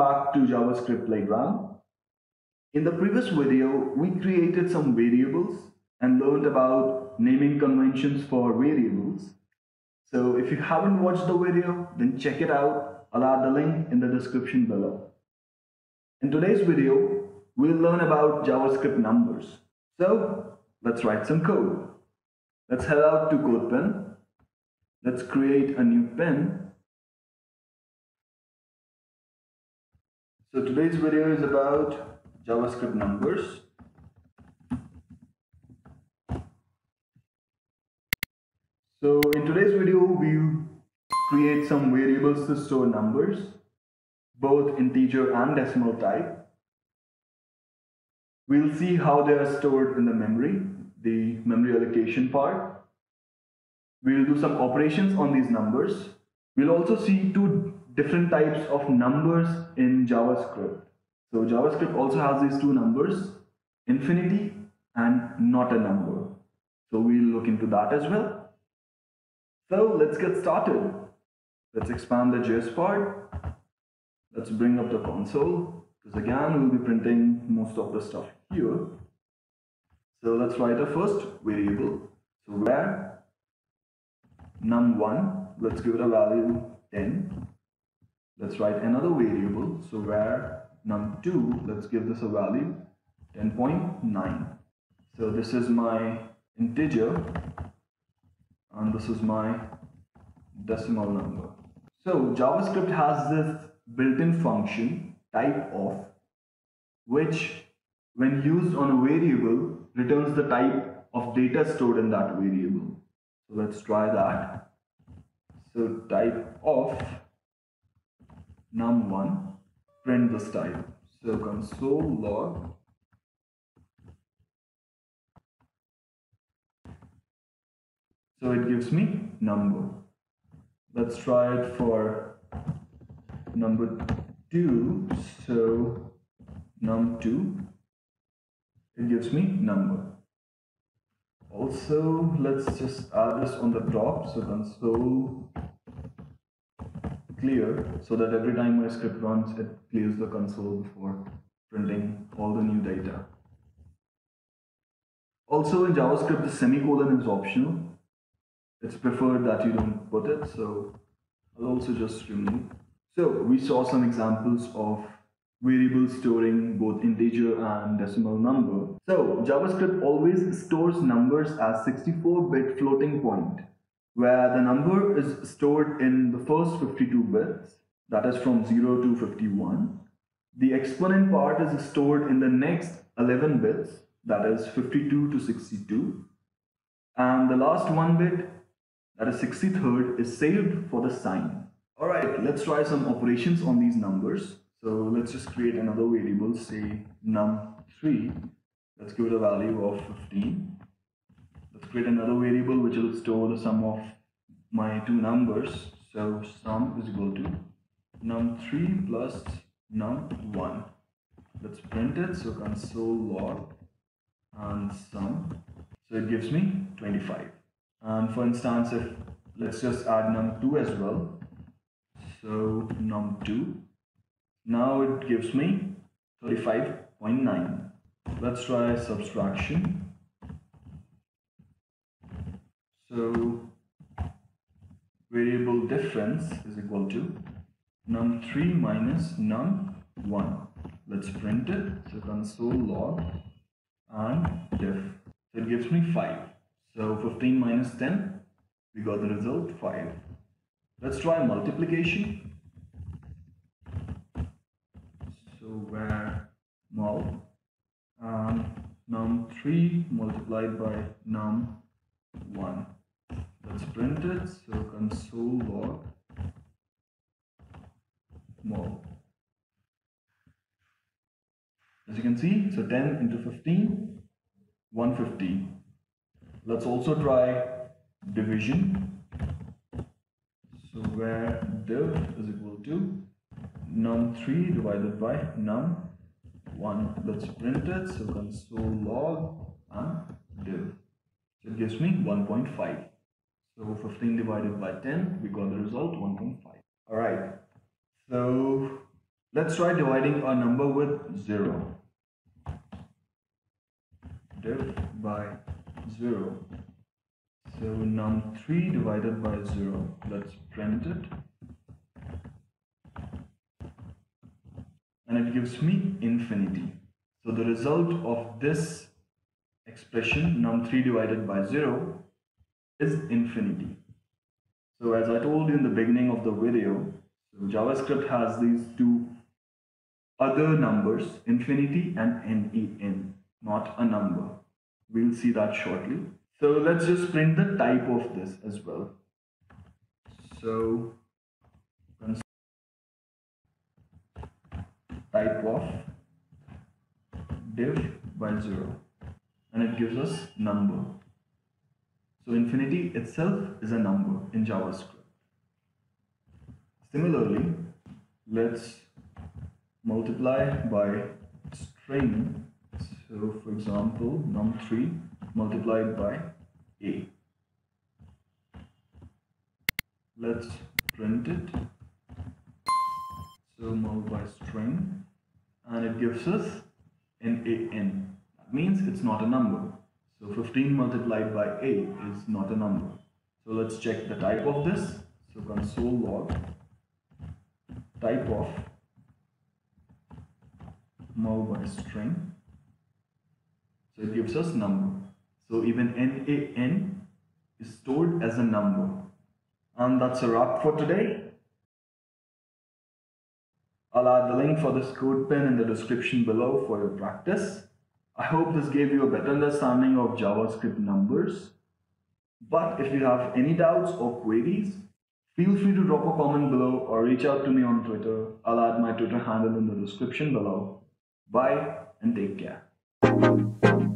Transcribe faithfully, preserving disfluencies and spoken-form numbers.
back to JavaScript Playground. In the previous video, we created some variables and learned about naming conventions for variables. So if you haven't watched the video, then check it out. I'll add the link in the description below. In today's video, we'll learn about JavaScript numbers. So let's write some code. Let's head out to CodePen. Let's create a new pen. So today's video is about JavaScript numbers. So in today's video, we'll create some variables to store numbers, both integer and decimal type. We'll see how they are stored in the memory, the memory allocation part. We'll do some operations on these numbers. We'll also see two different types of numbers in JavaScript. So JavaScript also has these two numbers, infinity and not a number. So we'll look into that as well. So let's get started. Let's expand the J S part. Let's bring up the console, because again, we'll be printing most of the stuff here. So let's write a first variable. So where num one, let's give it a value ten. Let's write another variable. So where num two, let's give this a value ten point nine. So this is my integer, and this is my decimal number. So JavaScript has this built-in function type of, which when used on a variable returns the type of data stored in that variable. So let's try that. So type of num one, print this type. So console log . So it gives me number. Let's try it for number two. So num two, it gives me number. Also, let's just add this on the top. So console clear, so that every time my script runs, it clears the console before printing all the new data. Also in JavaScript, the semicolon is optional. It's preferred that you don't put it, so I'll also just remove. So we saw some examples of variables storing both integer and decimal number. So JavaScript always stores numbers as sixty-four bit floating point, where the number is stored in the first fifty-two bits, that is from zero to fifty-one. The exponent part is stored in the next eleven bits, that is fifty-two to sixty-two. And the last one bit, that is sixty-third, is saved for the sign. All right, let's try some operations on these numbers. So let's just create another variable, say num three. Let's give it a value of fifteen. Let's create another variable which will store the sum of my two numbers. So sum is equal to num three plus num one. Let's print it. So console log and sum. So it gives me twenty-five. And for instance, if let's just add num two as well. So num two. Now it gives me thirty-five point nine. Let's try subtraction. So variable difference is equal to num three minus num one. Let's print it. So console log and diff. So it gives me five. So fifteen minus ten, we got the result five. Let's try multiplication. So where mul um, num three multiplied by num one. Let's print it. So console log mul. As you can see, so ten into fifteen. one hundred fifty. Let's also try division. So where div is equal to num three divided by num one. Let's print it. So console log and div. So it gives me one point five. So fifteen divided by ten, we got the result one point five. Alright. So Let's try dividing a number with zero. Div by zero. So num three divided by zero. Let's print it. And it gives me infinity. So the result of this expression, num three divided by zero, is infinity. So as I told you in the beginning of the video, so JavaScript has these two other numbers, infinity and N E N, not a number. We'll see that shortly. So let's just print the type of this as well. So type of div by zero, and it gives us number. So infinity itself is a number in JavaScript. Similarly, let's multiply by string. So for example, num three multiplied by a. Let's print it. So multiply string, and it gives us N A N. That means it's not a number. So fifteen multiplied by a is not a number. So let's check the type of this. So console log type of mul by string. So it gives us number. So even N A N is stored as a number. And that's a wrap for today. I'll add the link for this CodePen in the description below for your practice. I hope this gave you a better understanding of JavaScript numbers. But if you have any doubts or queries, feel free to drop a comment below or reach out to me on Twitter. I'll add my Twitter handle in the description below. Bye and take care.